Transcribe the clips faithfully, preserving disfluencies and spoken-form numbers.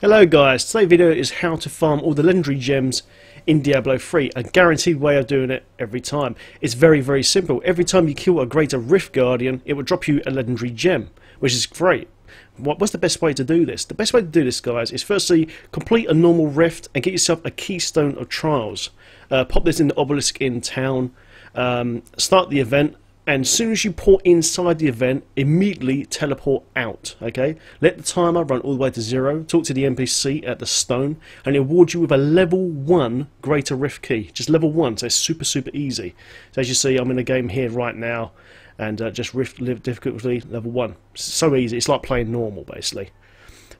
Hello guys, today's video is how to farm all the legendary gems in Diablo three, a guaranteed way of doing it every time. It's very very simple. Every time you kill a Greater Rift Guardian, it will drop you a legendary gem, which is great. What's the best way to do this? The best way to do this, guys, is firstly complete a normal rift and get yourself a Keystone of Trials. Uh, pop this in the obelisk in town, um, start the event, and as soon as you port inside the event, immediately teleport out, okay? Let the timer run all the way to zero, talk to the N P C at the stone, and it'll award you with a level one Greater Rift Key. Just level one, so it's super, super easy. So as you see, I'm in a game here right now, and uh, just Rift difficulty level one. It's so easy, it's like playing normal, basically.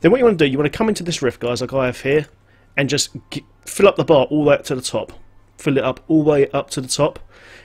Then what you want to do, you want to come into this rift, guys, like I have here, and just get, fill up the bar all the way up to the top. Fill it up all the way up to the top.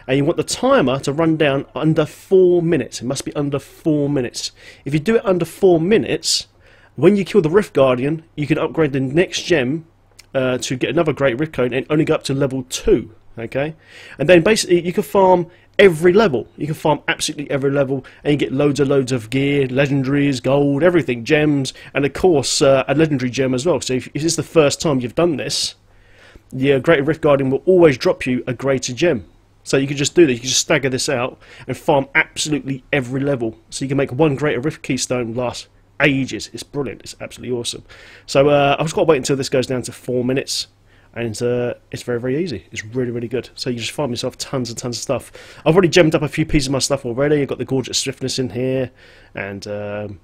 And you want the timer to run down under four minutes. It must be under four minutes. If you do it under four minutes, when you kill the Rift Guardian, you can upgrade the next gem uh, to get another Great Rift Cone and only go up to level two. Okay, and then basically you can farm every level. You can farm absolutely every level, and you get loads and loads of gear, legendaries, gold, everything, gems, and of course uh, a legendary gem as well. So if, if this is the first time you've done this, the Greater Rift Guardian will always drop you a greater gem. So you can just do this, you can just stagger this out and farm absolutely every level. So you can make one Greater Rift Keystone last ages. It's brilliant, it's absolutely awesome. So uh, I've just got to wait until this goes down to four minutes. And uh, it's very, very easy. It's really, really good. So you just farm yourself tons and tons of stuff. I've already gemmed up a few pieces of my stuff already. I've got the Gorgeous Swiftness in here and um,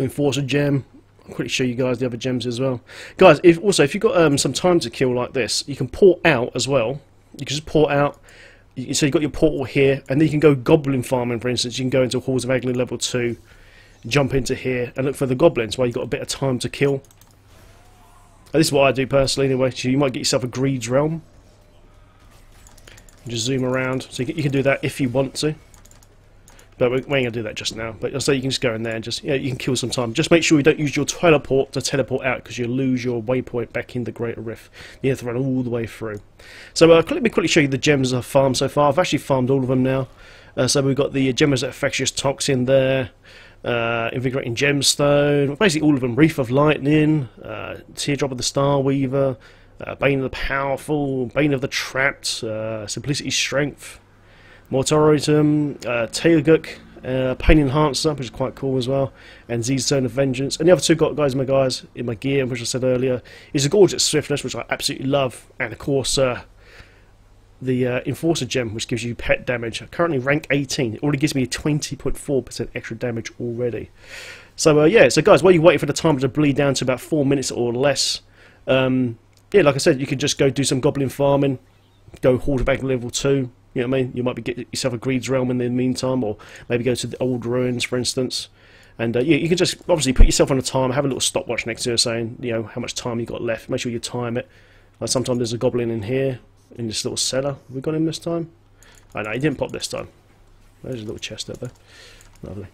Enforcer Gem. I'll quickly show you guys the other gems as well. Guys, if, also, if you've got um, some time to kill like this, you can port out as well. You can just port out. So you've got your portal here, and then you can go goblin farming, for instance. You can go into Halls of Agony level two, jump into here, and look for the goblins while you've got a bit of time to kill. And this is what I do personally, anyway. So you might get yourself a Greed's Realm. Just zoom around. So you can do that if you want to. But we ain't going to do that just now. But I'll say you can just go in there and just, you know, you can kill some time. Just make sure you don't use your teleport to teleport out, because you'll lose your waypoint back in the Greater Rift. You have to run all the way through. So uh, let me quickly show you the gems I've farmed so far. I've actually farmed all of them now. Uh, so we've got the gems at Infectious Toxin there, uh, Invigorating Gemstone, basically all of them. Reef of Lightning, uh, Teardrop of the Starweaver, uh, Bane of the Powerful, Bane of the Trapped, uh, Simplicity Strength, Mortaritum, uh, Teaguk, uh, Pain Enhancer, which is quite cool as well, and Z's Zone of Vengeance. And the other two got guys, my guys, in my gear, which I said earlier, is a Gorgeous Swiftness, which I absolutely love, and of course uh, the uh, Enforcer Gem, which gives you pet damage. I'm currently rank eighteen. It already gives me twenty point four percent extra damage already. So uh, yeah, so guys, while you're waiting for the timer to bleed down to about four minutes or less, um, yeah, like I said, you can just go do some goblin farming, go Horde back level two. You know what I mean? You might be getting yourself a Greed's Realm in the meantime, or maybe go to the old ruins, for instance. And uh, yeah, you can just obviously put yourself on a timer, have a little stopwatch next to you saying, you know, how much time you got left. Make sure you time it. Like sometimes there's a goblin in here, in this little cellar. Have we got him this time? Oh no, he didn't pop this time. There's a little chest up there. Lovely.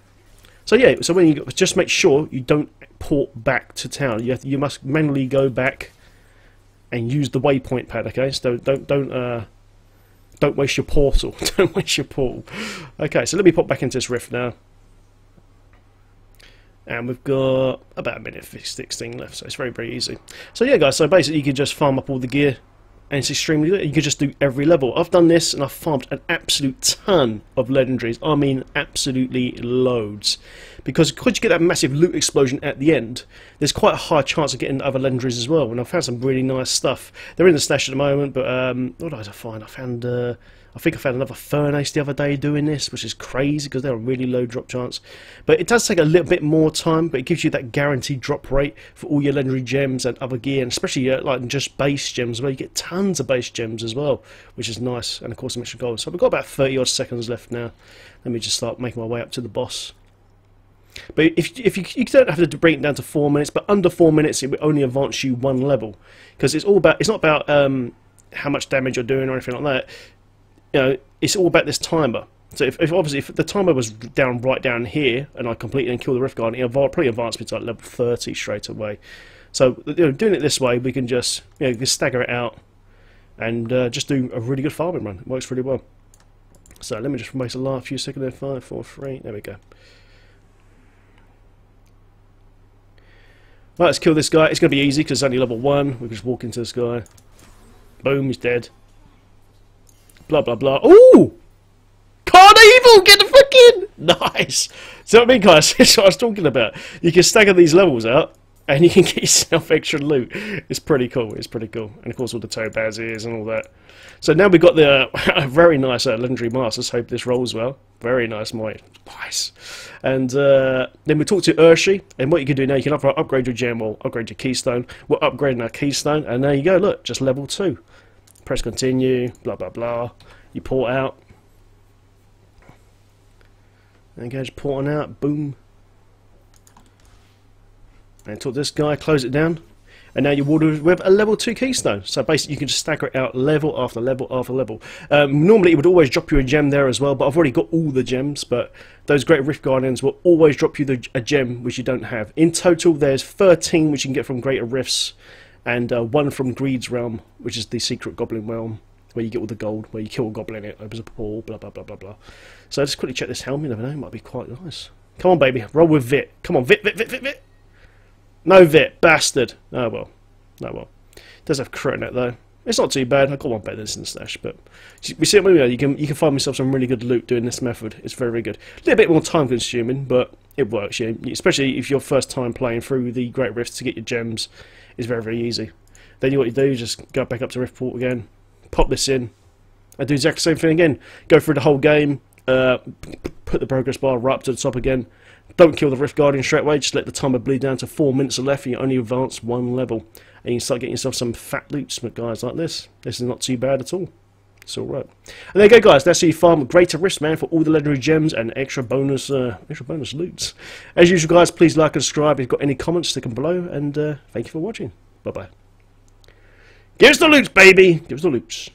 So yeah, so when you go, just make sure you don't port back to town. You have to, you must manually go back and use the waypoint pad. Okay, so don't don't. Uh, Don't waste your portal. Don't waste your portal. Okay, so let me pop back into this rift now. And we've got about a minute sixteen left, so it's very, very easy. So yeah, guys, so basically you can just farm up all the gear, and it's extremely good. You can just do every level. I've done this, and I've farmed an absolute ton of legendaries. I mean, absolutely loads. Because could you get that massive loot explosion at the end, there's quite a high chance of getting other legendaries as well. And I've found some really nice stuff. They're in the stash at the moment, but um, what did I find? I found, uh, I think I found another Furnace the other day doing this, which is crazy because they're a really low drop chance. But it does take a little bit more time, but it gives you that guaranteed drop rate for all your legendary gems and other gear, and especially uh, like just base gems, where you get tons of base gems as well, which is nice, and of course some extra gold. So we've got about thirty odd seconds left now. Let me just start making my way up to the boss. But if, if you, you don't have to bring it down to four minutes, but under four minutes it will only advance you one level, because it's all about it's not about um, how much damage you're doing or anything like that. You know, it's all about this timer. So if, if obviously if the timer was down right down here and I completed and killed the Rift Guardian, it'll probably advance me to like level thirty straight away. So you know, doing it this way, we can just you know just stagger it out and uh, just do a really good farming run. It works really well. So let me just waste a last few seconds there. Five, four, three. There we go. Right, let's kill this guy. It's going to be easy because it's only level one. We can just walk into this guy. Boom, he's dead. Blah, blah, blah. Ooh! Carnival! Get the fucking... Nice! So what I mean, guys? That's what I was talking about. You can stagger these levels out and you can get yourself extra loot. It's pretty cool. It's pretty cool. And, of course, all the topaz ears and all that. So now we've got the uh, very nice uh, legendary mask. Let's hope this rolls well. Very nice, mate. Nice. And uh, then we talked to Urshie. And what you can do now, you can up upgrade your gem wall, upgrade your keystone. We're upgrading our keystone. And there you go. Look, just level two. Press continue. Blah, blah, blah. You port out. And go just porting out. Boom. And talk to this guy. Close it down. And now you're watered with a level two keystone. So basically you can just stagger it out level after level after level. Um, normally it would always drop you a gem there as well, but I've already got all the gems, but those Great Rift Guardians will always drop you the, a gem which you don't have. In total there's thirteen which you can get from Greater Rifts, and uh, one from Greed's Realm, which is the secret goblin realm, where you get all the gold, where you kill a goblin, it opens a portal, blah blah blah blah blah. So just quickly check this helm, you never know, it might be quite nice. Come on baby, roll with Vit. Come on, Vit, Vit, Vit, Vit, Vit. No Vit, bastard. Oh well, no well. It does have crit in it though. It's not too bad. I got one better than this in the stash, but we see what we know. You can you can find yourself some really good loot doing this method. It's very very good. A little bit more time consuming, but it works. Yeah, especially if your first time playing through the Great Rifts to get your gems, is very very easy. Then you what you do is just go back up to Riftport again, pop this in, and do exactly the same thing again. Go through the whole game. Uh, put the progress bar right up to the top again. Don't kill the Rift Guardian straight away, just let the timer bleed down to four minutes left and you only advance one level. And you start getting yourself some fat loot, guys, like this. This is not too bad at all. It's alright. And there you go, guys. That's how you farm Greater Rifts, man, for all the legendary gems and extra bonus uh, extra bonus loots. As usual, guys, please like and subscribe. If you've got any comments, stick them below. And uh, thank you for watching. Bye-bye. Give us the loots, baby! Give us the loots.